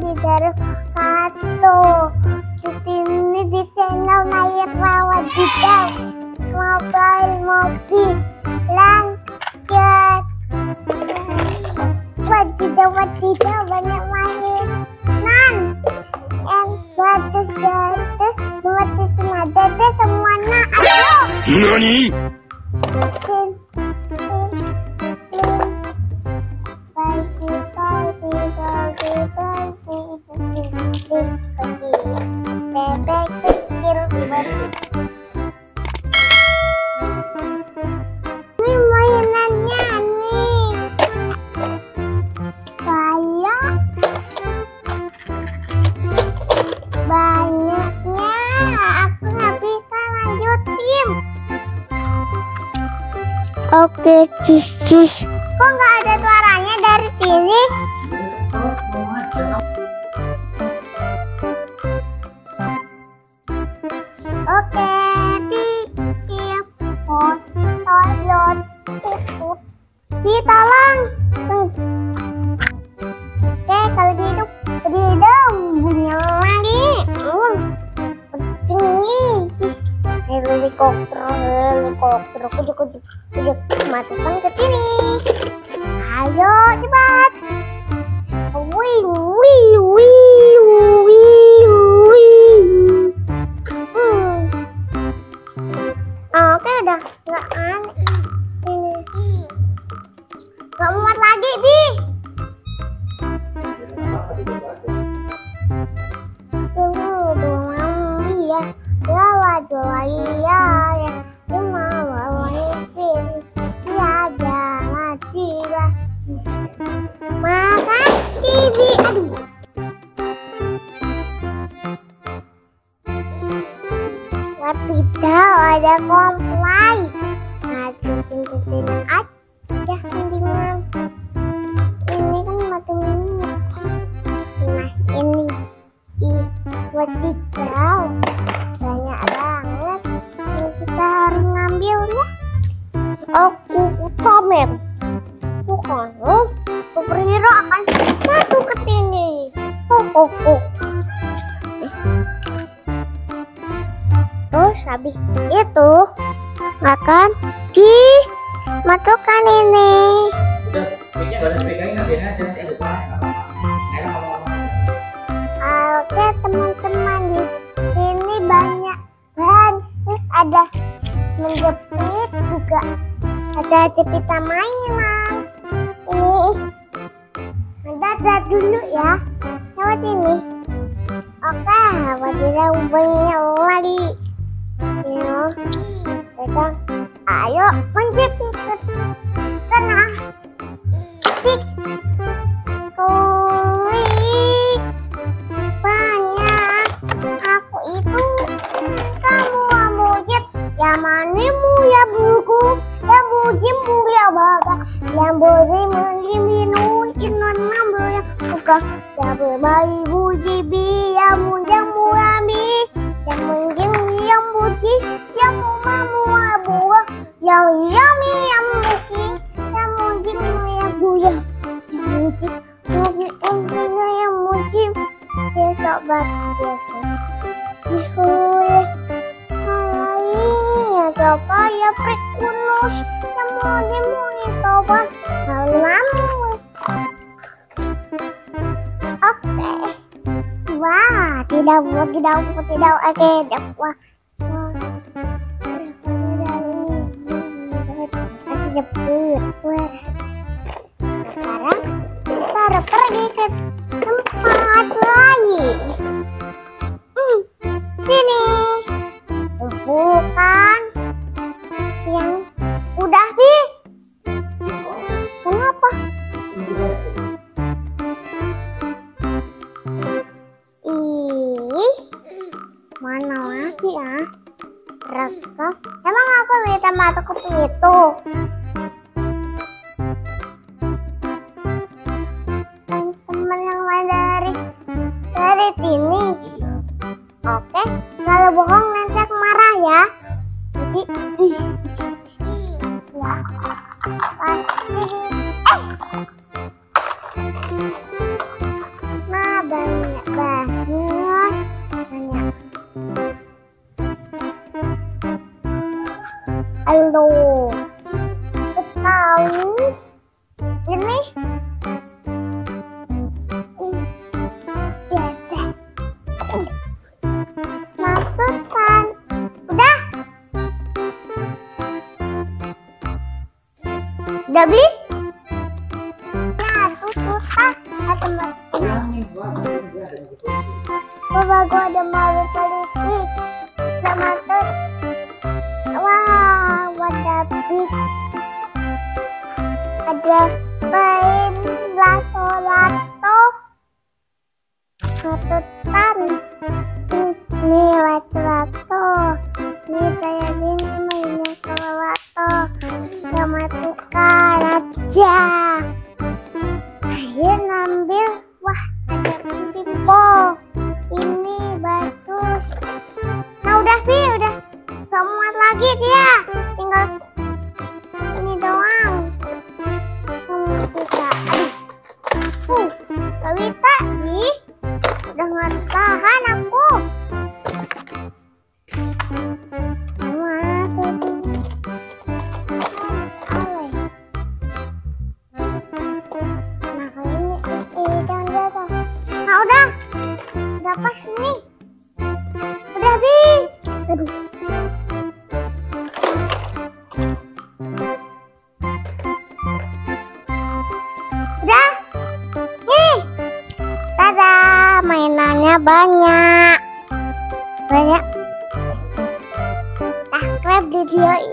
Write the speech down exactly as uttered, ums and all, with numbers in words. di daerah Kato. Di sini di channel Maya Prawadidau Mobile Mobil Lanjut Wadidau Wadidau banyak mainan dan bagus-bagus buat di semua dede semuanya. Ayo Nani? Oke, cis-cis. Kok nggak ada suaranya dari sini? Oke, titik fotoyot ikut. Di tolong. Oke, kalau gitu di dong bunyi lagi. Uh, tinggi. Helikopter, helikopter, kucuk-kucuk. Masukkan ke sini. Ayo cepat. Wih, wih, wih, wih, wih. Hmm. Oke, udah nggak aneh. Nggak muat lagi, Bi. Ini dua mami ya, ya laju lagi ya. Tidak ada komplain. Masukin ke sini aja mendingan. Ini kan mati minyak. Nah ini wadidau banyak banget yang kita harus ngambilnya. Aku utamain. Bukan loh, superhero akan masuk ke sini. Oh oh oh. Terus habis itu akan dimasukkan ini. Oke teman-teman, di sini banyak bahan. Terus ada menjepit juga, ada jepitan mainan. Ini ada cat dulu ya, lewat ini. Oke, wadidau banyak lagi. Ayo, kita ayo menjepit ke tengah. Tik, kulik, banyak. Aku itu kamu amujit, ya manimu ya buku, ya bujimu ya baga, ya boleh mengiminui inon nambah ya buka, ya berbayi bujibi ya muda murami, ya mungkin yang buji, yang mama buah, yang yami yang buji, yang muji yang buya, yang muji, muji umurnya yang muji, dia sobat dia dihuleh, ya coba ya pekunus, yang muji muji sobat, malam. Oke, wah tidak mau tidak mau tidak oke dah wah. Sekarang kita pergi ke tempat lagi. Hmm, sini bukan yang udah di. Kenapa? Ih, mana lagi ya? Raskap. Emang aku minta masuk ke pintu. Pasti. Eh. Nah, bang. Coba gua ada mobil polisi sama truk. Wah, wadah bis. Ada main lato-lato. Ketutan. Ini lato-lato. Ini kayak gini mainnya kalau lato. Sama tukar aja. Akhirnya ngambil. Wah, ada pimpol. Ini bagus. Nah udah sih, udah. Gak muat lagi dia. Tinggal ini doang. Hmm, kita. Aduh. Uh, gak bisa nih. Udah gak tahan aku. Pas nih udah bi, aduh udah nih, tada mainannya banyak banyak. Subscribe video